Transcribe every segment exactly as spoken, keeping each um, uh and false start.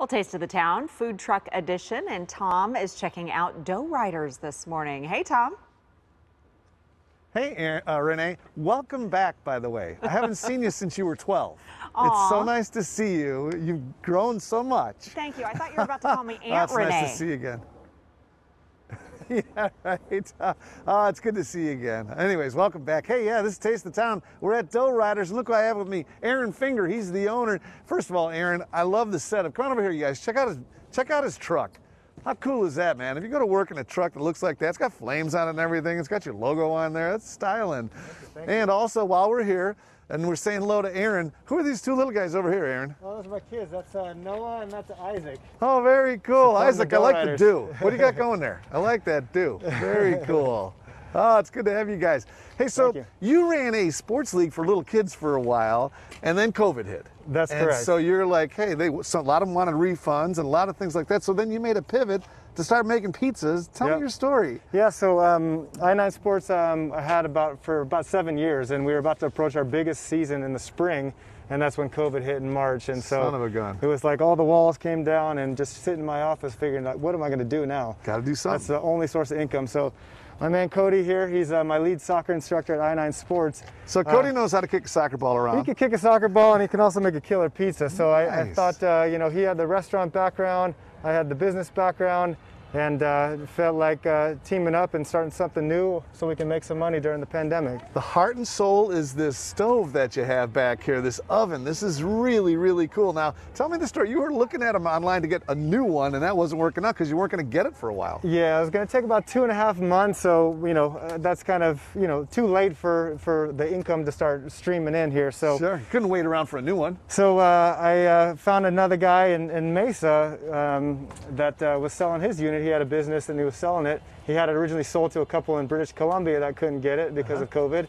Well, Taste of the Town, Food Truck Edition, and Tom is checking out Dough Riders this morning. Hey, Tom. Hey, uh, Renee. Welcome back, by the way. I haven't seen you since you were twelve. Aww. It's so nice to see you. You've grown so much. Thank you. I thought you were about to call me Aunt That's Renee. It's nice to see you again. Yeah, right. Uh, oh, it's good to see you again. Anyways, welcome back. Hey, yeah, this is Taste of the Town. We're at Dough Riders. Look what I have with me, Aaron Finger. He's the owner. First of all, Aaron, I love the setup. Come on over here, you guys. Check out his, check out his truck. How cool is that, man? If you go to work in a truck that looks like that, it's got flames on it and everything. It's got your logo on there. That's styling. And also, while we're here and we're saying hello to Aaron, who are these two little guys over here, Aaron? Well, those are my kids. That's uh, Noah and that's Isaac. Oh, very cool. Isaac, I like the do. What do you got going there? I like that do. Very cool. Oh, it's good to have you guys. Hey, so you. you ran a sports league for little kids for a while, and then COVID hit. That's and correct. So you're like, hey, they, so a lot of them wanted refunds and a lot of things like that. So then you made a pivot to start making pizzas. Tell yep. me your story. Yeah, so um, I nine Sports um, I had about for about seven years, and we were about to approach our biggest season in the spring, and that's when COVID hit in March. And so Son of a gun. It was like all the walls came down, and just sitting in my office figuring, like, what am I going to do now? Got to do something. That's the only source of income. So. My man Cody here, he's uh, my lead soccer instructor at I nine Sports. So Cody uh, knows how to kick a soccer ball around. He can kick a soccer ball and he can also make a killer pizza. So nice. I, I thought, uh, you know, he had the restaurant background, I had the business background, and uh, felt like uh, teaming up and starting something new so we can make some money during the pandemic. The heart and soul is this stove that you have back here, this oven. This is really, really cool. Now, tell me the story. You were looking at them online to get a new one, and that wasn't working out because you weren't going to get it for a while. Yeah, it was going to take about two and a half months, so, you know, uh, that's kind of, you know, too late for, for the income to start streaming in here. So sure. Couldn't wait around for a new one. So uh, I uh, found another guy in, in Mesa um, that uh, was selling his unit. He had a business and he was selling it. He had it originally sold to a couple in British Columbia that couldn't get it because uh-huh. of COVID.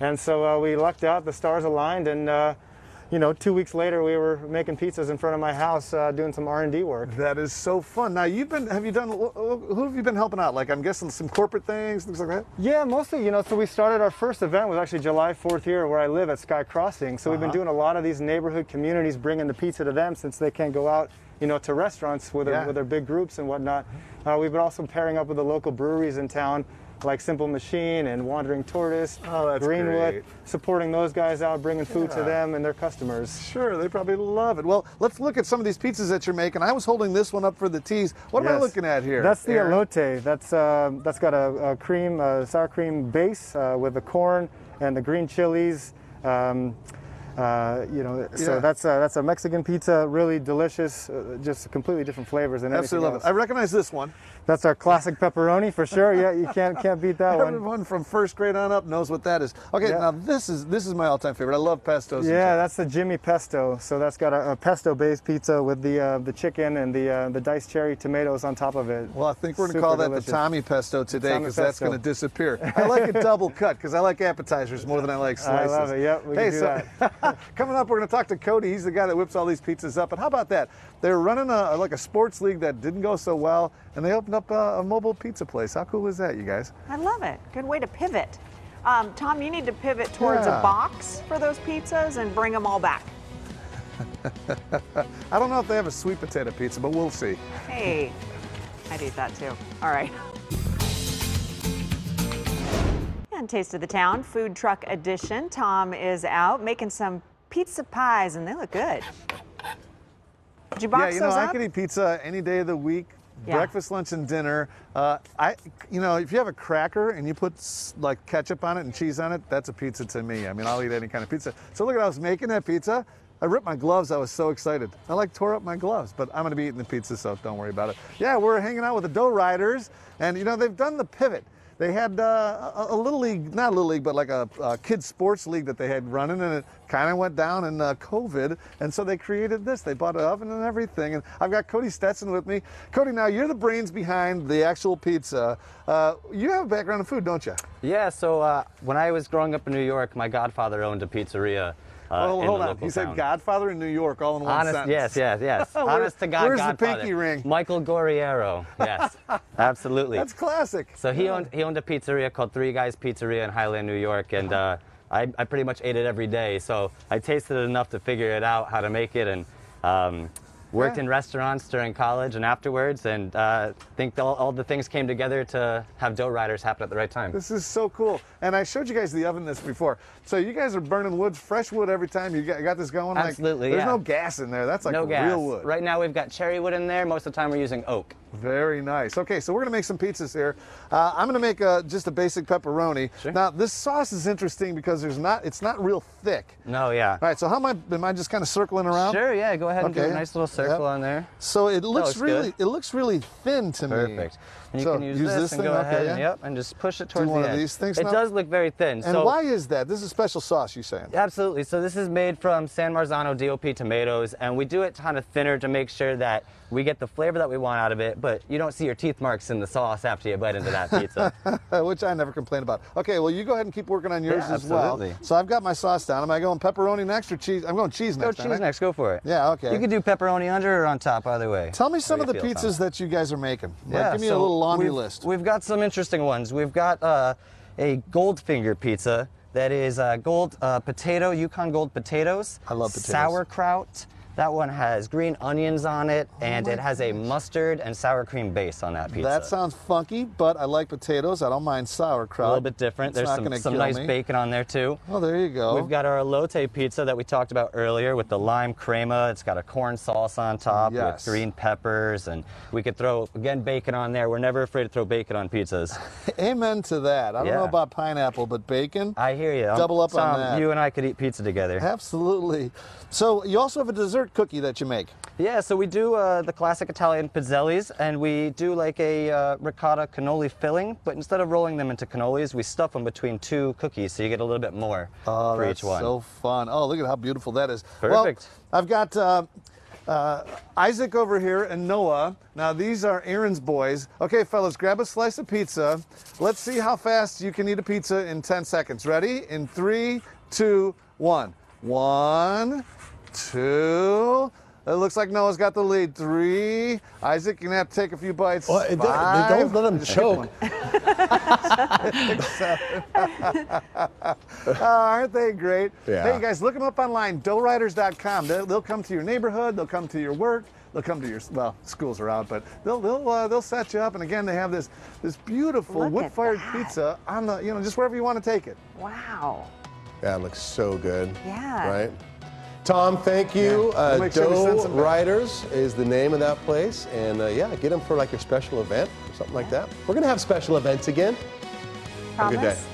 And so uh, we lucked out, the stars aligned, and uh, you know, two weeks later we were making pizzas in front of my house uh, doing some R and D work. That is so fun. Now you've been, have you done, who have you been helping out? Like I'm guessing some corporate things, things like that? Yeah, mostly, you know, so we started, our first event was actually July fourth here where I live at Sky Crossing. So uh-huh. we've been doing a lot of these neighborhood communities, bringing the pizza to them since they can't go out, you know, to restaurants with, yeah. their, with their big groups and whatnot. Uh, we've been also pairing up with the local breweries in town, like Simple Machine and Wandering Tortoise, oh, Greenwood, great. supporting those guys out, bringing food yeah. to them and their customers. Sure, they probably love it. Well, let's look at some of these pizzas that you're making. I was holding this one up for the teas. What yes. am I looking at here? That's the Aaron? elote. That's uh, that's got a, a cream, a sour cream base uh, with the corn and the green chilies. Um, Uh, you know, so yeah. that's a, that's a Mexican pizza, really delicious, uh, just completely different flavors and everything. Absolutely love it. I recognize this one. That's our classic pepperoni for sure. Yeah, you can't can't beat that. Everyone one. Everyone from first grade on up knows what that is. Okay, yeah. now this is this is my all-time favorite. I love pestos. Yeah, that's the Jimmy Pesto. So that's got a, a pesto-based pizza with the uh, the chicken and the uh, the diced cherry tomatoes on top of it. Well, I think we're gonna Super call that delicious. the Tommy Pesto today because that's gonna disappear. I like it double cut because I like appetizers more than I like slices. I love it. Yep, we hey, can do so, that. Coming up, we're going to talk to Cody. He's the guy that whips all these pizzas up. And how about that? They're running a, like a sports league that didn't go so well, and they opened up a, a mobile pizza place. How cool is that, you guys? I love it. Good way to pivot. Um, Tom, you need to pivot towards yeah. a box for those pizzas and bring them all back. I don't know if they have a sweet potato pizza, but we'll see. Hey, I'd eat that too. All right. And Taste of the Town, Food Truck Edition. Tom is out making some pizza pies, and they look good. Did you box yeah, you know, those up? I could eat pizza any day of the week, yeah. breakfast, lunch, and dinner. Uh, I, you know, if you have a cracker and you put like ketchup on it and cheese on it, that's a pizza to me. I mean, I'll eat any kind of pizza. So look at, I was making that pizza. I ripped my gloves. I was so excited. I like tore up my gloves, but I'm going to be eating the pizza, so don't worry about it. Yeah, we're hanging out with the Dough Riders, and you know, they've done the pivot. They had uh, a, a little league, not a little league, but like a, a kids sports league that they had running, and it kind of went down in uh, COVID, and so they created this. They bought an oven and everything, and I've got Cody Stetson with me. Cody, now you're the brains behind the actual pizza. Uh, you have a background in food, don't you? Yeah, so uh, when I was growing up in New York, my godfather owned a pizzeria. Uh, oh, hold on. He said Godfather in New York all in one Honest, sentence. Yes, yes, yes. Honest to God, where's Godfather. Where's the pinky ring? Michael Gorriero. Yes, absolutely. That's classic. So he owned he owned a pizzeria called Three Guys Pizzeria in Highland, New York, and uh, I, I pretty much ate it every day. So I tasted it enough to figure it out how to make it, and um, worked yeah. in restaurants during college and afterwards, and uh, think the, all the things came together to have Dough Riders happen at the right time. This is so cool. And I showed you guys the oven this before. So you guys are burning wood, fresh wood every time you got, got this going? Absolutely, like, There's yeah. no gas in there. That's like no real gas. wood. Right now we've got cherry wood in there. Most of the time we're using oak. Very nice. Okay, so we're going to make some pizzas here. Uh, I'm going to make a, just a basic pepperoni. Sure. Now, this sauce is interesting because there's not it's not real thick. No, yeah. All right, so how am I, am I just kind of circling around? Sure, yeah. Go ahead okay. and do a nice little circle yep. on there. So it looks, looks really good. it looks really thin to Perfect. me. Perfect. And you so can use, use this, this and go okay, ahead yeah. and, yep, and just push it towards do one the end. Of these things it now? does look very thin. And so, why is that? This is a special sauce, you're saying? Absolutely. So this is made from San Marzano D O P tomatoes, and we do it kind of thinner to make sure that we get the flavor that we want out of it, but you don't see your teeth marks in the sauce after you bite into that pizza. Which I never complain about. Okay, well, you go ahead and keep working on yours yeah, as absolutely. well. So I've got my sauce down. Am I going pepperoni next or cheese? I'm going cheese next. Go cheese right? next. Go for it. Yeah, okay. You can do pepperoni under or on top, either way. Tell me some of the pizzas fun. that you guys are making. Like, yeah, give me so a little laundry list. We've got some interesting ones. We've got uh, a Goldfinger pizza that is uh, gold uh, potato, Yukon gold potatoes. I love potatoes. Sauerkraut. That one has green onions on it, oh and it has gosh. a mustard and sour cream base on that pizza. That sounds funky, but I like potatoes. I don't mind sauerkraut. A little bit different. It's There's some, some nice me. bacon on there, too. Oh, there you go. We've got our elote pizza that we talked about earlier with the lime crema. It's got a corn sauce on top yes. with green peppers, and we could throw, again, bacon on there. We're never afraid to throw bacon on pizzas. Amen to that. I don't yeah. know about pineapple, but bacon? I hear you. Double up Tom, on that. You and I could eat pizza together. Absolutely. So you also have a dessert cookie that you make. Yeah, so we do uh, the classic Italian pizzellis, and we do like a uh, ricotta cannoli filling, but instead of rolling them into cannolis, we stuff them between two cookies, so you get a little bit more oh, for each one. Oh, that's so fun. Oh, look at how beautiful that is. Perfect. Well, I've got uh, uh, Isaac over here and Noah. Now, these are Aaron's boys. Okay, fellas, grab a slice of pizza. Let's see how fast you can eat a pizza in ten seconds. Ready? In three, two, one. One. Two. It looks like Noah's got the lead. Three. Isaac, you're gonna have to take a few bites. Well, it Five. Don't, they don't let him choke. uh, aren't they great? Yeah. Hey, you guys, look them up online, dough riders dot com. They'll, they'll come to your neighborhood. They'll come to your work. They'll come to your, well, schools are out, but they'll they'll uh, they'll set you up. And again, they have this this beautiful wood-fired pizza on the, you know, just wherever you want to take it. Wow. Yeah, it looks so good. Yeah. Right. Tom, thank you. Yeah. Uh, sure Dough Riders is the name of that place. And uh, yeah, get them for like your special event or something like that. We're going to have special events again. Promise? Have a good day.